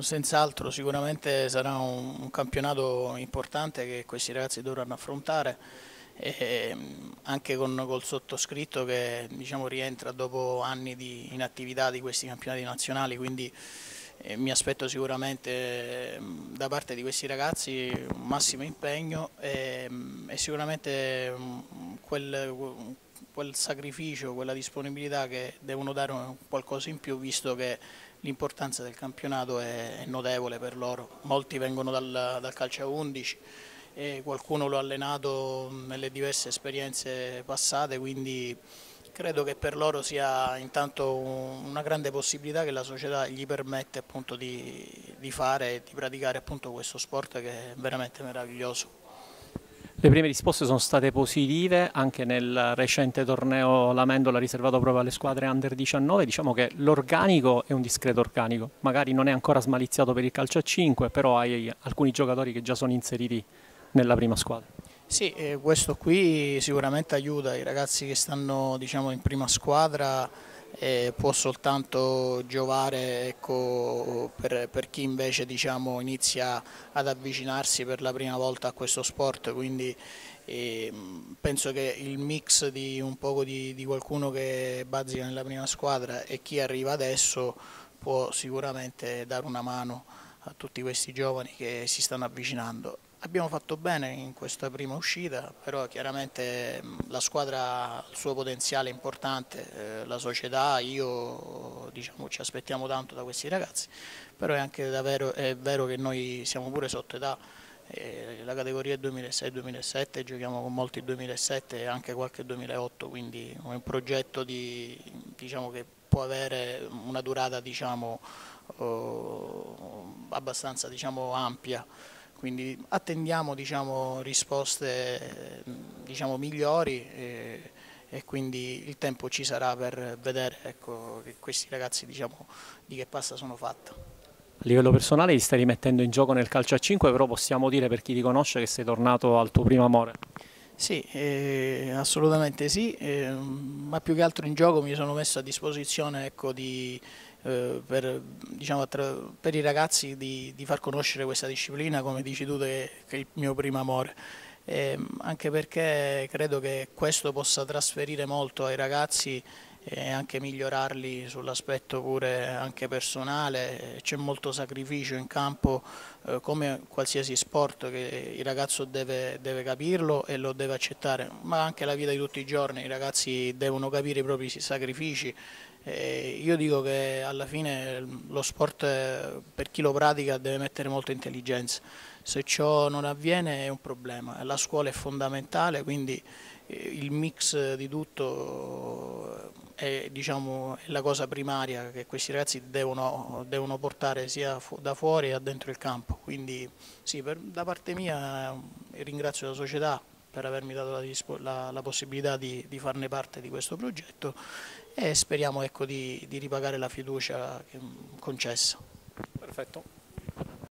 Senz'altro sicuramente sarà un campionato importante che questi ragazzi dovranno affrontare, e anche col sottoscritto che diciamo, rientra dopo anni di inattività di questi campionati nazionali, quindi mi aspetto sicuramente da parte di questi ragazzi un massimo impegno e sicuramente quel sacrificio, quella disponibilità che devono dare qualcosa in più, visto che l'importanza del campionato è notevole per loro. Molti vengono dal calcio a 11 e qualcuno l'ha allenato nelle diverse esperienze passate, quindi credo che per loro sia intanto una grande possibilità che la società gli permette appunto di fare e di praticare appunto questo sport che è veramente meraviglioso. Le prime risposte sono state positive, anche nel recente torneo Lamendola riservato proprio alle squadre under 19, diciamo che l'organico è un discreto organico, magari non è ancora smaliziato per il calcio a 5, però hai alcuni giocatori che già sono inseriti nella prima squadra. Sì, questo qui sicuramente aiuta i ragazzi che stanno diciamo, in prima squadra, può soltanto giovare ecco, per chi invece diciamo, inizia ad avvicinarsi per la prima volta a questo sport, quindi penso che il mix di un poco di qualcuno che bazzica nella prima squadra e chi arriva adesso può sicuramente dare una mano a tutti questi giovani che si stanno avvicinando. Abbiamo fatto bene in questa prima uscita, però chiaramente la squadra ha il suo potenziale importante, la società, io diciamo ci aspettiamo tanto da questi ragazzi, però è anche vero che noi siamo pure sotto età, la categoria è 2006-2007, giochiamo con molti 2007 e anche qualche 2008, quindi è un progetto diciamo, che può avere una durata diciamo, abbastanza diciamo, ampia. Quindi attendiamo diciamo, risposte diciamo, migliori e quindi il tempo ci sarà per vedere ecco, che questi ragazzi diciamo, di che pasta sono fatti. A livello personale ti stai rimettendo in gioco nel calcio a 5, però possiamo dire per chi ti conosce che sei tornato al tuo primo amore. Sì, assolutamente sì, ma più che altro in gioco mi sono messo a disposizione ecco, diciamo, per i ragazzi di far conoscere questa disciplina, come dici tu, che è il mio primo amore, anche perché credo che questo possa trasferire molto ai ragazzi e anche migliorarli sull'aspetto pure anche personale. C'è molto sacrificio in campo, come qualsiasi sport, che il ragazzo deve capirlo e lo deve accettare, ma anche la vita di tutti i giorni, i ragazzi devono capire i propri sacrifici. Io dico che alla fine lo sport per chi lo pratica deve mettere molta intelligenza, se ciò non avviene è un problema, la scuola è fondamentale, quindi il mix di tutto è diciamo, la cosa primaria che questi ragazzi devono portare sia da fuori che dentro il campo, quindi sì, da parte mia ringrazio la società per avermi dato la possibilità di farne parte di questo progetto e speriamo ecco, di ripagare la fiducia concessa. Perfetto.